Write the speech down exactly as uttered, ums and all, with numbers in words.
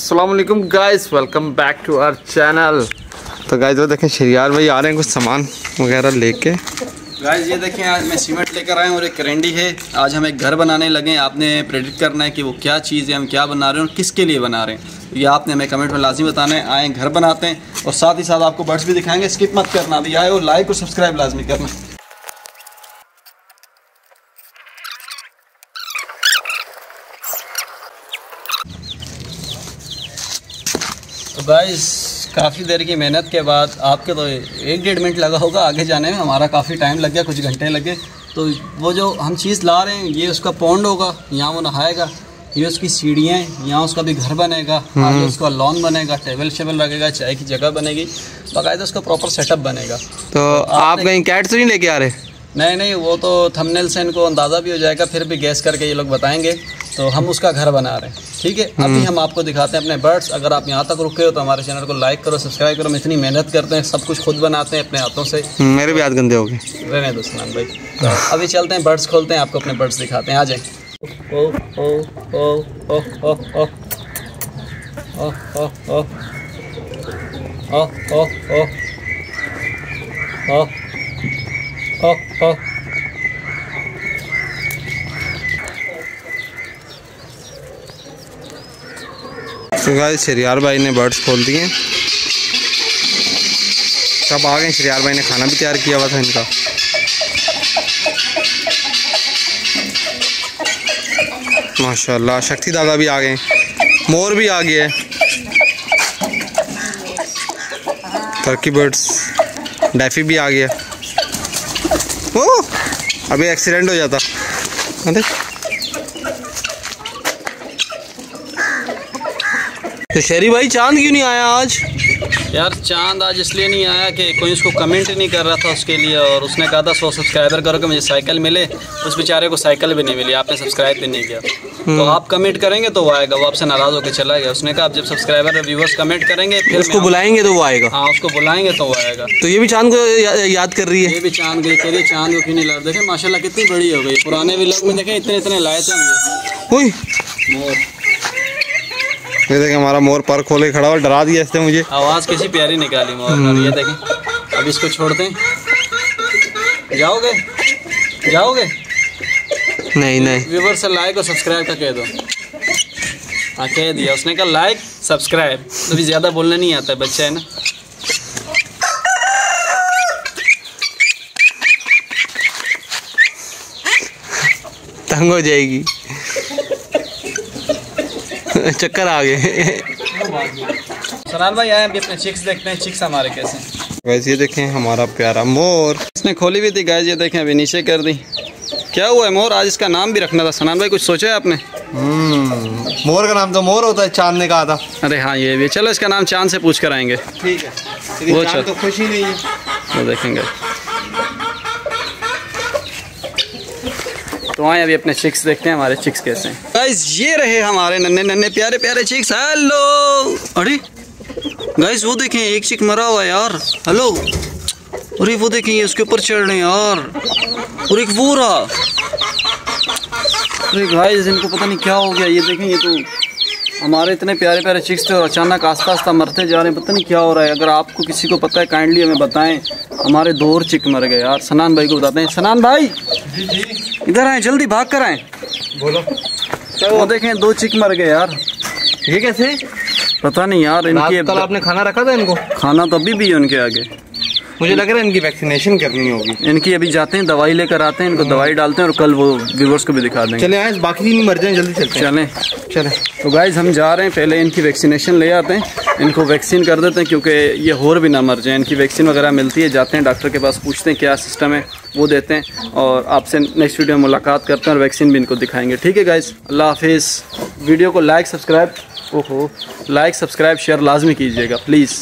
अस्सलामुअलैकुम guys, welcome back to our channel. तो guys वो देखें शहरियार भाई आ रहे हैं कुछ सामान वगैरह लेके। गाइस ये देखें आज मैं सीमेंट लेकर आया हूँ और एक करेंडी है। आज हम एक घर बनाने लगे हैं। आपने प्रेडिक्ट करना है कि वो क्या चीज़ है, हम क्या बना रहे हैं और किसके लिए बना रहे हैं। ये आपने हमें कमेंट में लाजमी बताना है। आएँ घर बनाते हैं और साथ ही साथ आपको बर्ड्स भी दिखाएँगे। स्किप मत करना, अभी आए और लाइक और सब्सक्राइब लाजमी करना। तो गाइस काफ़ी देर की मेहनत के बाद आपके तो एक डेढ़ मिनट लगा होगा आगे जाने में, हमारा काफ़ी टाइम लग गया, कुछ घंटे लगे। तो वो जो हम चीज़ ला रहे हैं ये उसका पौंड होगा, यहाँ वो नहाएगा, ये उसकी सीढ़ियाँ, यहाँ उसका भी घर बनेगा, आगे उसका लॉन बनेगा, टेबल शेबल लगेगा, चाय की जगह बनेगी, बाकायदा उसका प्रॉपर सेटअप बनेगा। तो आप कहीं कैट से नहीं लेके आ रहे? नहीं नहीं, वो तो थंबनेल से इनको अंदाज़ा भी हो जाएगा, फिर भी गैस करके ये लोग बताएँगे। तो हम उसका घर बना रहे हैं, ठीक है। अभी हम आपको दिखाते हैं अपने बर्ड्स। अगर आप यहाँ तक रुके हो तो हमारे चैनल को लाइक करो, सब्सक्राइब करो। हम इतनी मेहनत करते हैं, सब कुछ खुद बनाते हैं अपने हाथों से। मेरे भी हाथ गंदे हो गए। रहने दो सलमान भाई, तो अभी चलते हैं बर्ड्स खोलते हैं, आपको अपने बर्ड्स दिखाते हैं। आ जाए। ओ, ओ, ओ, ओ, ओ, ओ, तो गाइस शहरियार भाई ने बर्ड्स खोल दिए, सब आ गए। शहरियार भाई ने खाना भी तैयार किया हुआ था इनका। माशाल्लाह शक्तिदादा भी आ गए, मोर भी आ गए, टर्की बर्ड्स, डैफी भी आ गया। ओह अभी एक्सीडेंट हो जाता। अरे तो शहरी भाई चांद क्यों नहीं आया आज? यार चांद आज इसलिए नहीं आया कि कोई उसको कमेंट नहीं कर रहा था उसके लिए, और उसने कहा था सौ सब्सक्राइबर करो कि मुझे साइकिल मिले। उस बेचारे को साइकिल भी नहीं मिली, आपने सब्सक्राइब भी नहीं किया। तो आप कमेंट करेंगे तो वो आएगा। वो आपसे नाराज़ होकर चला गया। उसने कहा आप जब सब्सक्राइबर और व्यूवर्स कमेंट करेंगे फिर उसको बुलाएंगे तो वो आएगा। हाँ उसको बुलाएंगे तो वो आएगा। तो ये भी चांद को या, याद कर रही है। ये भी चांद गई करिए, चांद को क्यों नहीं लड़। देखें माशाल्लाह कितनी बड़ी हो गई। पुराने व्लॉग में देखें इतने इतने लाए थे। ये देखें हमारा मोर पर खोले खड़ा हुआ, डरा दिया इसने मुझे। आवाज़ कैसी प्यारी निकाली मोर ने। ये देखें अब इसको छोड़ते हैं। जाओगे जाओगे नहीं नहीं, व्यूवर से लाइक और सब्सक्राइब का कह दो। हाँ कह दिया, उसने कहा लाइक सब्सक्राइब। तो भी ज़्यादा बोलने नहीं आता है, बच्चा है ना। तंग हो जाएगी, चक्कर आ गए। सलाल भाई आए, अभी अपने चिक्स देखते हैं, चिक्स हमारे कैसे हैं। गाइस ये देखें हमारा प्यारा मोर, इसने खोली भी थी। गाइस ये देखें अभी नीचे कर दी। क्या हुआ है मोर? आज इसका नाम भी रखना था सलाल भाई, कुछ सोचा है आपने? मोर का नाम तो मोर होता है, चांद ने कहा था। अरे हाँ ये भी, चलो इसका नाम चांद से पूछ कर आएंगे, ठीक है। वो चांद तो खुशी नहीं है, वो देखेंगे। तो आए अभी अपने चिक्स देखते हैं हमारे चिक्स कैसे हैं। गाइस ये रहे हमारे नन्हे नन्हे प्यारे प्यारे चिक्स। हेलो, अरे गाइस वो देखें एक चिक मरा हुआ है यार। हेलो, अरे वो देखें ये उसके ऊपर चढ़ रहे हैं यार। और एक वो रहा। अरे गाइस इनको पता नहीं क्या हो गया। ये देखें ये तो हमारे इतने प्यारे प्यारे चिक्स थे और अचानक आस्ता आस्ता मरते जा रहे हैं, पता नहीं क्या हो रहा है। अगर आपको किसी को पता है काइंडली हमें बताएं। हमारे दो और चिक मर गए यार, सनान भाई को बताते हैं। सनान भाई जी जी इधर आए, जल्दी भाग कर आए। बोलो तो वो देखें दो चिक मर गए यार। ये कैसे? पता नहीं यार। इनकी कल आपने खाना रखा था इनको? खाना तो अभी भी है उनके आगे। मुझे लग रहा है इनकी वैक्सीनेशन करनी होगी। इनकी अभी जाते हैं दवाई लेकर आते हैं, इनको दवाई डालते हैं और कल वो व्यूअर्स को भी दिखा देंगे। चले आए, बाकी दिन मर जाएं, जल्दी चलते हैं। चलें चलें। तो गाइस हम जा रहे हैं, पहले इनकी वैक्सीनेशन ले आते हैं, इनको वैक्सीन कर देते हैं क्योंकि ये होर भी ना मर जाए। इनकी वैक्सीन वगैरह मिलती है, जाते हैं डॉक्टर के पास, पूछते हैं क्या सिस्टम है, वो देते हैं। और आपसे नेक्स्ट वीडियो में मुलाकात करते हैं और वैक्सीन भी इनको दिखाएंगे, ठीक है गाइस। अल्लाह हाफिज़। वीडियो को लाइक सब्सक्राइब ओहो लाइक सब्सक्राइब शेयर लाजमी कीजिएगा प्लीज़।